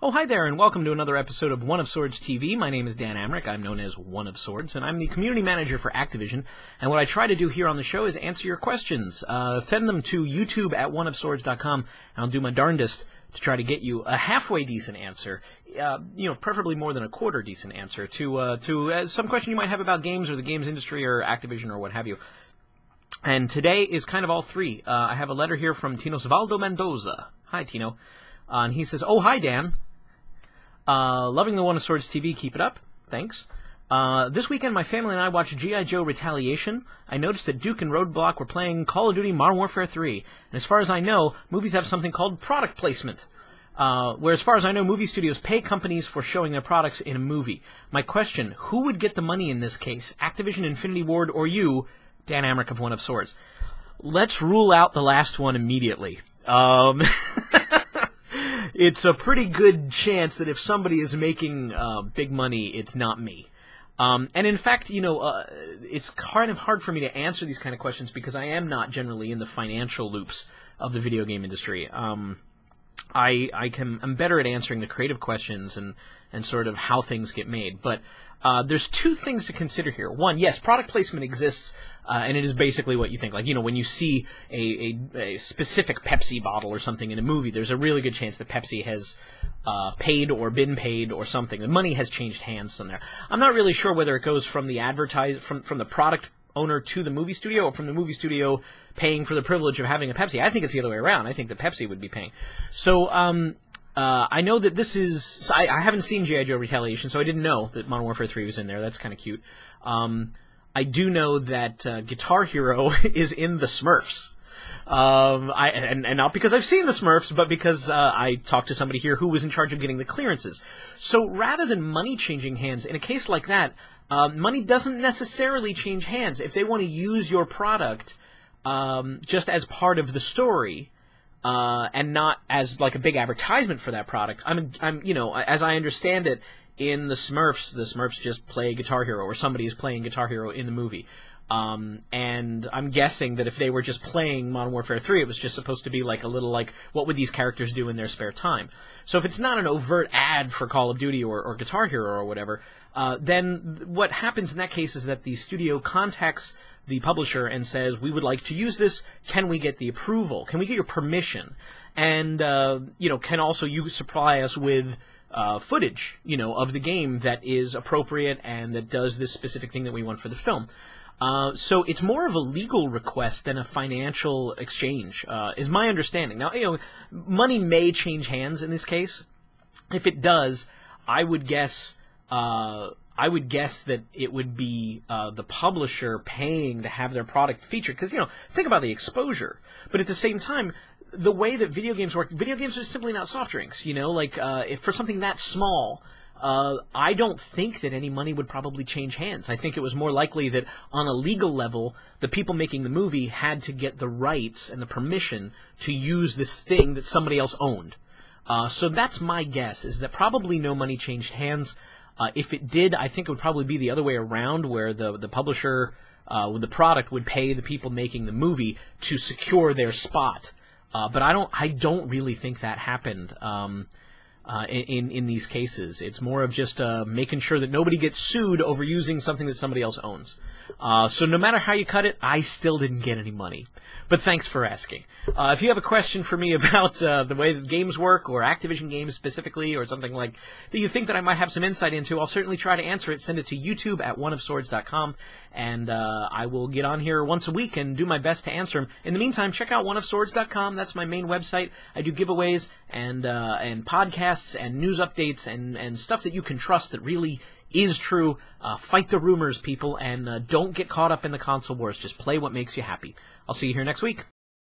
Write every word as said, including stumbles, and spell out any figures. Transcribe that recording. Oh, hi there, and welcome to another episode of One of Swords T V. My name is Dan Amrick. I'm known as One of Swords, and I'm the community manager for Activision. And what I try to do here on the show is answer your questions. Uh, send them to YouTube at one of swords dot com, and I'll do my darndest to try to get you a halfway decent answer, uh, you know, preferably more than a quarter decent answer to uh, to uh, some question you might have about games or the games industry or Activision or what have you. And today is kind of all three. Uh, I have a letter here from Tinosvaldo Mendoza. Hi, Tino. Uh, and he says, "Oh, hi, Dan. Uh, loving the One of Swords T V, keep it up. Thanks. Uh, this weekend, my family and I watched G I Joe Retaliation. I noticed that Duke and Roadblock were playing Call of Duty Modern Warfare three. And as far as I know, movies have something called product placement, uh, where as far as I know, movie studios pay companies for showing their products in a movie. My question, who would get the money in this case? Activision, Infinity Ward, or you, Dan Amrick of One of Swords?" Let's rule out the last one immediately. Um... It's a pretty good chance that if somebody is making uh, big money, it's not me. Um, and in fact, you know, uh, it's kind of hard for me to answer these kind of questions because I am not generally in the financial loops of the video game industry. Um, I, I can, I'm better at answering the creative questions and, and sort of how things get made. But uh, there's two things to consider here. One, yes, product placement exists. Uh, and it is basically what you think. Like, you know, when you see a, a, a specific Pepsi bottle or something in a movie, there's a really good chance that Pepsi has uh, paid or been paid or something. The money has changed hands somewhere. I'm not really sure whether it goes from the advertise from from the product owner to the movie studio or from the movie studio paying for the privilege of having a Pepsi. I think it's the other way around. I think the Pepsi would be paying. So um, uh, I know that this is so – I, I haven't seen G I Joe Retaliation, so I didn't know that Modern Warfare three was in there. That's kind of cute. Um I do know that uh, Guitar Hero is in The Smurfs, um, I, and, and not because I've seen The Smurfs, but because uh, I talked to somebody here who was in charge of getting the clearances. So rather than money changing hands, in a case like that, uh, money doesn't necessarily change hands. If they want to use your product um, just as part of the story uh, and not as like a big advertisement for that product, I'm, I'm, you know, as I understand it, in The Smurfs, the Smurfs just play Guitar Hero, or somebody is playing Guitar Hero in the movie. Um, and I'm guessing that if they were just playing Modern Warfare three, it was just supposed to be like a little like, what would these characters do in their spare time? So if it's not an overt ad for Call of Duty or, or Guitar Hero or whatever, uh, then what happens in that case is that the studio contacts the publisher and says, "We would like to use this. Can we get the approval? Can we get your permission? And, uh, you know, can also you supply us with Uh, footage, you know, of the game that is appropriate and that does this specific thing that we want for the film." Uh, so it's more of a legal request than a financial exchange, uh, is my understanding. Now, you know, money may change hands in this case. If it does, I would guess, uh, I would guess that it would be uh, the publisher paying to have their product featured, because, you know, think about the exposure. But at the same time, the way that video games work, video games are simply not soft drinks, you know, like, uh, if for something that small, uh, I don't think that any money would probably change hands. I think it was more likely that on a legal level, the people making the movie had to get the rights and the permission to use this thing that somebody else owned. Uh, so that's my guess, is that probably no money changed hands. Uh, if it did, I think it would probably be the other way around, where the, the publisher, uh, the product would pay the people making the movie to secure their spot. Uh, but I don't. I don't really think that happened um, uh, in in these cases. It's more of just uh, making sure that nobody gets sued over using something that somebody else owns. Uh, so no matter how you cut it, I still didn't get any money. But thanks for asking. Uh, if you have a question for me about uh, the way that games work, or Activision games specifically, or something like that you think that I might have some insight into, I'll certainly try to answer it. Send it to YouTube at one of swords dot com, and uh, I will get on here once a week and do my best to answer them. In the meantime, check out one of swords dot com. That's my main website. I do giveaways and uh, and podcasts and news updates and, and stuff that you can trust that really is true. Uh, fight the rumors, people, and uh, don't get caught up in the console wars. Just play what makes you happy. I'll see you here next week.